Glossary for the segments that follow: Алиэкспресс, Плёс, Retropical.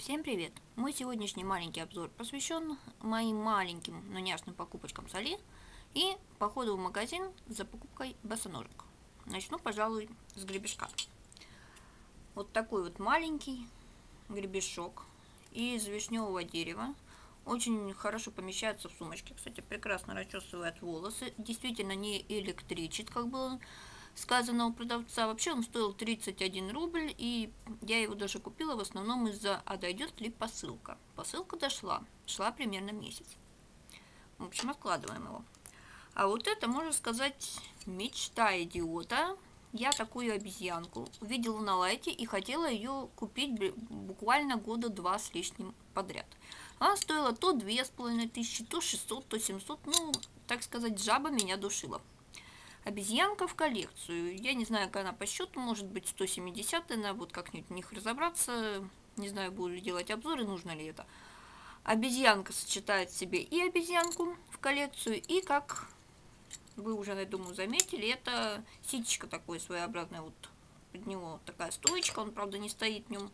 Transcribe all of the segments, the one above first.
Всем привет! Мой сегодняшний маленький обзор посвящен моим маленьким, но няшным покупочкам с Али и походу в магазин за покупкой босоножек. Начну, пожалуй, с гребешка. Вот такой вот маленький гребешок из вишневого дерева. Очень хорошо помещается в сумочке. Кстати, прекрасно расчесывает волосы. Действительно не электричит, как было сказано у продавца. Вообще он стоил 31 рубль, и я его даже купила в основном из-за, а дойдет ли посылка. Посылка дошла, шла примерно месяц. В общем, откладываем его. А вот это, можно сказать, мечта идиота. Я такую обезьянку увидела на Лайте и хотела ее купить буквально года два с лишним подряд. Она стоила то 2500, то 600, то 700, ну, так сказать, жаба меня душила. Обезьянка в коллекцию. Я не знаю, как она по счету, может быть 170, надо будет как-нибудь в них разобраться. Не знаю, буду ли делать обзоры, нужно ли это. Обезьянка сочетает в себе и обезьянку в коллекцию, и, как вы уже, я думаю, заметили, это ситечко такое своеобразное, вот под него такая стоечка, он, правда, не стоит в нем.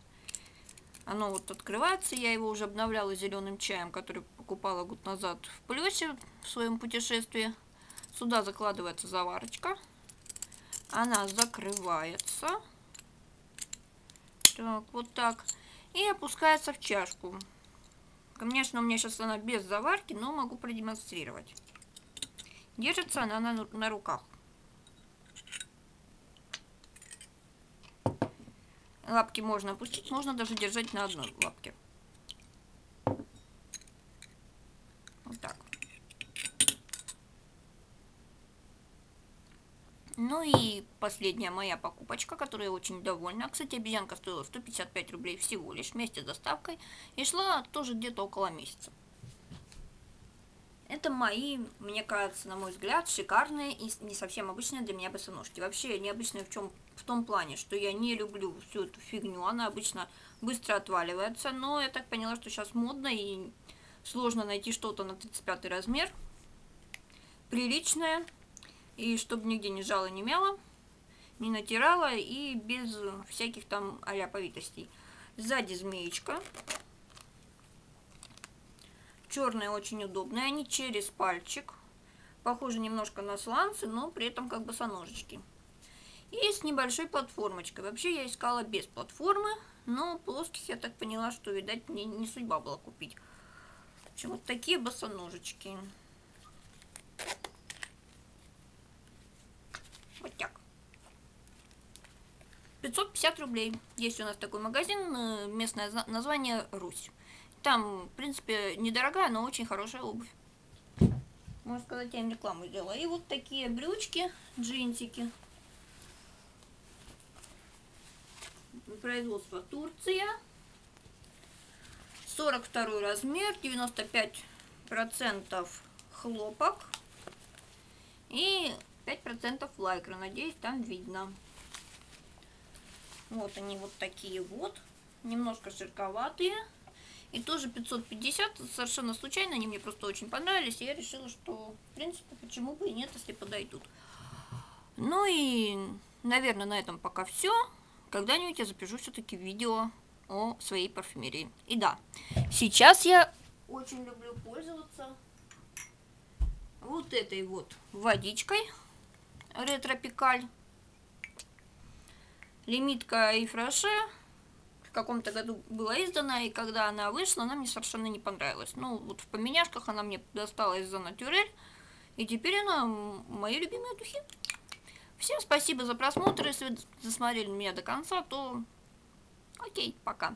Оно вот открывается, я его уже обновляла зеленым чаем, который покупала год назад в Плёсе в своем путешествии. Сюда закладывается заварочка, она закрывается, так, вот так, и опускается в чашку. Конечно, у меня сейчас она без заварки, но могу продемонстрировать. Держится она на руках. Лапки можно опустить, можно даже держать на одной лапке. Вот так. Ну и последняя моя покупочка, которая очень довольна. Кстати, обезьянка стоила 155 рублей всего лишь вместе с доставкой. И шла тоже где-то около месяца. Это мои, мне кажется, на мой взгляд, шикарные и не совсем обычные для меня босоножки. Вообще необычные в том плане, что я не люблю всю эту фигню. Она обычно быстро отваливается. Но я так поняла, что сейчас модно и сложно найти что-то на 35 размер. Приличное. И чтобы нигде не жало, не мяло, не натирала и без всяких там аляповитостей. Сзади змеечка. Черная, очень удобная. Они через пальчик. Похожи немножко на сланцы, но при этом как босоножечки. И с небольшой платформочкой. Вообще я искала без платформы, но плоских я так поняла, что, видать, мне не судьба была купить. В общем, вот такие босоножечки. Вот так. 550 рублей. Есть у нас такой магазин, местное название Русь. Там, в принципе, недорогая, но очень хорошая обувь. Можно сказать, я им рекламу сделала. И вот такие брючки, джинсики. Производство Турция. 42 размер, 95% хлопок. И 5% лайкра, надеюсь, там видно. Вот они вот такие вот, немножко шерковатые. И тоже 550, совершенно случайно, они мне просто очень понравились. И я решила, что, в принципе, почему бы и нет, если подойдут. Ну и, наверное, на этом пока все. Когда-нибудь я запишу все-таки видео о своей парфюмерии. И да, сейчас я очень люблю пользоваться вот этой вот водичкой. Retropical. Лимитка и фраше в каком-то году была издана, и когда она вышла, она мне совершенно не понравилась. Ну, вот в поменяшках она мне досталась за натюрель, и теперь она мои любимые духи. Всем спасибо за просмотр. Если вы досмотрели меня до конца, то окей, пока.